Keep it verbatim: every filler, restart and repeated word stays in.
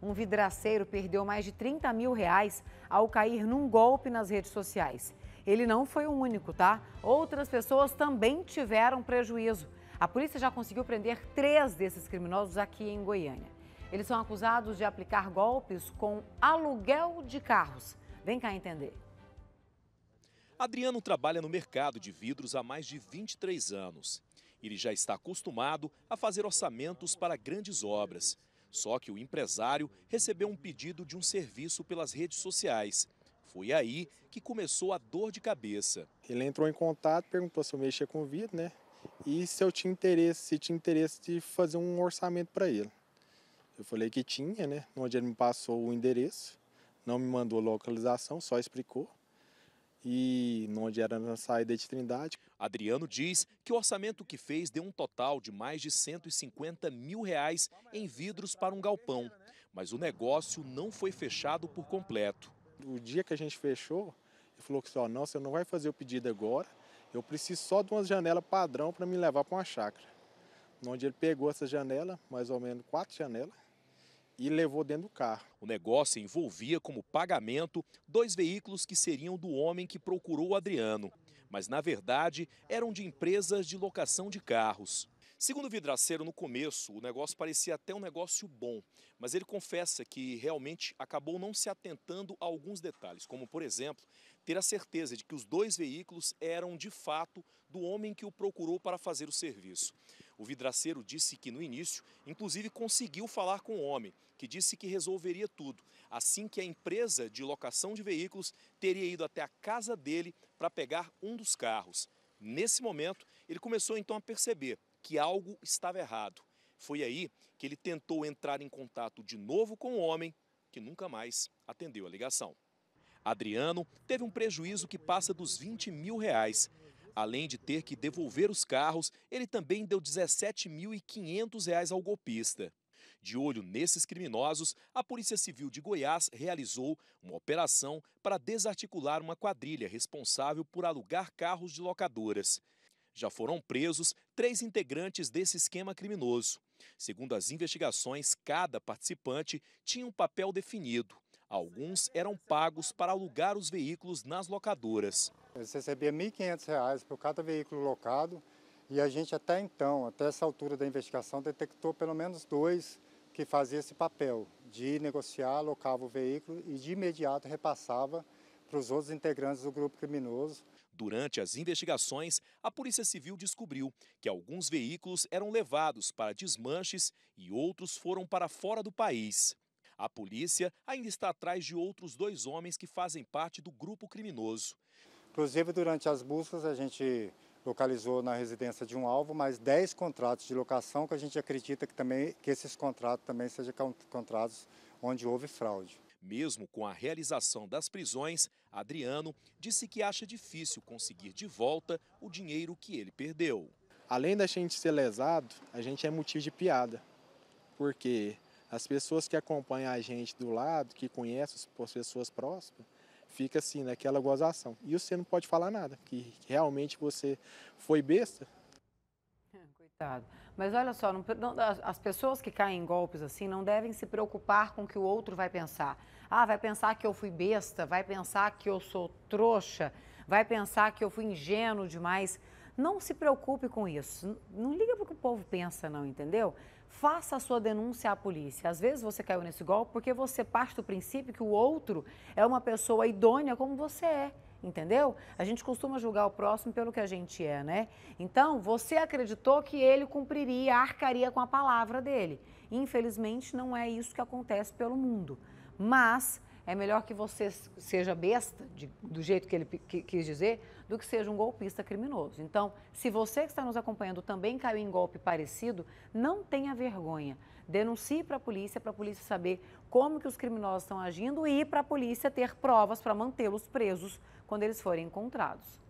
Um vidraceiro perdeu mais de trinta mil reais ao cair num golpe nas redes sociais. Ele não foi o único, tá? Outras pessoas também tiveram prejuízo. A polícia já conseguiu prender três desses criminosos aqui em Goiânia. Eles são acusados de aplicar golpes com aluguel de carros. Vem cá entender. Adriano trabalha no mercado de vidros há mais de vinte e três anos. Ele já está acostumado a fazer orçamentos para grandes obras. Só que o empresário recebeu um pedido de um serviço pelas redes sociais. Foi aí que começou a dor de cabeça. Ele entrou em contato, perguntou se eu mexia com o vidro, né? E se eu tinha interesse, se tinha interesse de fazer um orçamento para ele. Eu falei que tinha, né? Onde ele me passou o endereço, não me mandou localização, só explicou. E onde era na saída de Trindade. Adriano diz que o orçamento que fez deu um total de mais de cento e cinquenta mil reais em vidros para um galpão. Mas o negócio não foi fechado por completo. O dia que a gente fechou, ele falou que só não, você não vai fazer o pedido agora. Eu preciso só de uma janela padrão para me levar para uma chácara. Onde ele pegou essa janela, mais ou menos quatro janelas, e levou dentro do carro. O negócio envolvia como pagamento dois veículos que seriam do homem que procurou o Adriano. Mas, na verdade, eram de empresas de locação de carros. Segundo o vidraceiro, no começo, o negócio parecia até um negócio bom, mas ele confessa que realmente acabou não se atentando a alguns detalhes, como, por exemplo, ter a certeza de que os dois veículos eram, de fato, do homem que o procurou para fazer o serviço. O vidraceiro disse que, no início, inclusive conseguiu falar com o homem, que disse que resolveria tudo, assim que a empresa de locação de veículos teria ido até a casa dele para pegar um dos carros. Nesse momento, ele começou, então, a perceber que algo estava errado. Foi aí que ele tentou entrar em contato de novo com o homem, que nunca mais atendeu a ligação. Adriano teve um prejuízo que passa dos vinte mil reais. Além de ter que devolver os carros, ele também deu dezessete mil e quinhentos reais ao golpista. De olho nesses criminosos, a Polícia Civil de Goiás realizou uma operação para desarticular uma quadrilha responsável por alugar carros de locadoras. Já foram presos três integrantes desse esquema criminoso. Segundo as investigações, cada participante tinha um papel definido. Alguns eram pagos para alugar os veículos nas locadoras. Eles recebiam mil e quinhentos reais por cada veículo locado e a gente até então, até essa altura da investigação, detectou pelo menos dois que faziam esse papel de negociar, alocava o veículo e de imediato repassava para os outros integrantes do grupo criminoso. Durante as investigações, a Polícia Civil descobriu que alguns veículos eram levados para desmanches e outros foram para fora do país. A polícia ainda está atrás de outros dois homens que fazem parte do grupo criminoso. Inclusive, durante as buscas, a gente localizou na residência de um alvo mais dez contratos de locação, que a gente acredita que, também, que esses contratos também sejam contratos onde houve fraude. Mesmo com a realização das prisões, Adriano disse que acha difícil conseguir de volta o dinheiro que ele perdeu. Além da gente ser lesado, a gente é motivo de piada, porque as pessoas que acompanham a gente do lado, que conhecem as pessoas próximas, fica assim, naquela gozação. E você não pode falar nada, que realmente você foi besta. Coitado. Mas olha só, não, não, as pessoas que caem em golpes assim não devem se preocupar com o que o outro vai pensar. Ah, vai pensar que eu fui besta, vai pensar que eu sou trouxa, vai pensar que eu fui ingênuo demais. Não se preocupe com isso. Não, não liga para o que o povo pensa não, entendeu? Faça a sua denúncia à polícia. Às vezes você caiu nesse golpe porque você parte do princípio que o outro é uma pessoa idônea como você é. Entendeu? A gente costuma julgar o próximo pelo que a gente é, né? Então, você acreditou que ele cumpriria, arcaria com a palavra dele. Infelizmente, não é isso que acontece pelo mundo. Mas é melhor que você seja besta, de, do jeito que ele que, quis dizer, do que seja um golpista criminoso. Então, se você que está nos acompanhando também caiu em golpe parecido, não tenha vergonha. Denuncie para a polícia, para a polícia saber como que os criminosos estão agindo e para a polícia ter provas para mantê-los presos quando eles forem encontrados.